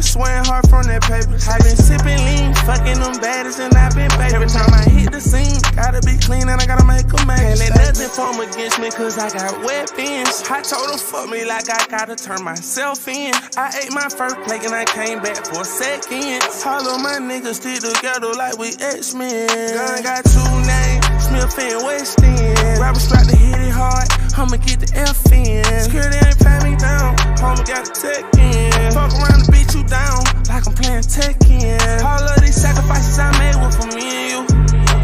been swearing hard from that paper. I been sipping lean, fucking them baddies, and I been baking. Every time I hit the scene, gotta be clean and I gotta make a match. Can't let nothing form against me, cause I got weapons. I told them fuck me like I gotta turn myself in. I ate my first plate and I came back for seconds. All of my niggas stick together like we X-Men. Gun got two names, Smith and West End. Robbers try to hit it hard, I'ma get the F in. Security ain't pat me down, homie got a tech in. Fuck around to beat you down, like I'm playing Tekken. All of these sacrifices I made were for me and you.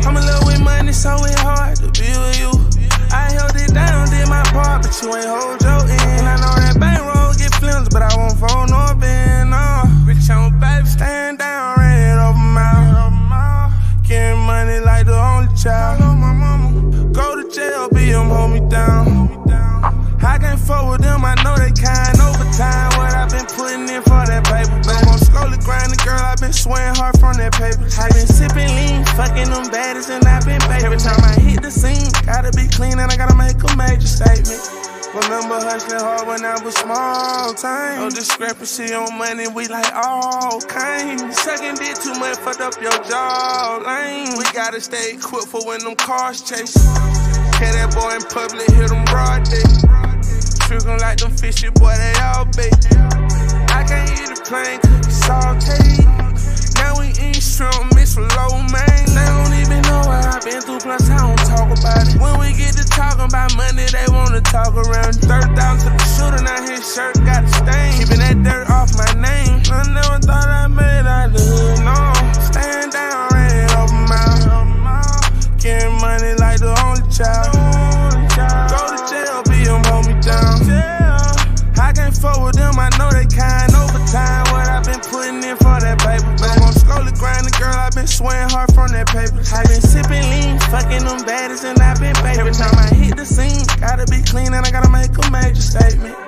I'm in love with money, so it's hard to be with you. I held it down, did my part, but you ain't hold your end. I know that bankroll get flimsy, but I won't fold no bend, no. Bitch, I'm baby, stand down, ran it over my mouth. Getting money like the only child. Go to jail, BM, hold me down. I can't fuck with them, I know they kind. Overtime, what I been putting in for that paper. No more slowly grinding, girl, I been swearing hard from that paper. I been sipping lean, fucking them baddies, and I been baking. Every time I hit the scene, gotta be clean and I gotta make a major statement. Remember hustling hard when I was small time. No discrepancy on money, we like all kinds. Sucking dick too much, fucked up your jawline. We gotta stay equipped for when them cars chase. Hear that boy in public, hear them broad dick. Trickin' like them fishy, boy, they all bait. I can't eat a plane, cause it's all cake. Now we eat shrimp, mixed with low main. They don't even know what I've been through, plus I don't talk about it. When we get to talking about money, they wanna talk around it. 30,000 to the shooter, now his shirt got a stain. Keeping that dirt off my name. I never thought I made out of the hood, no. Stand down, ran it over my mouth. Getting money like the only child. Go to jail, BM, hold me down. Fuck with them, I know they kind. Overtime, what I been putting in for that paper. I'm on slowly grinding, girl, I been swearing hard from that paper. I been sipping lean, fucking them baddies, and I been baking. Every time I hit the scene, gotta be clean and I gotta make a major statement.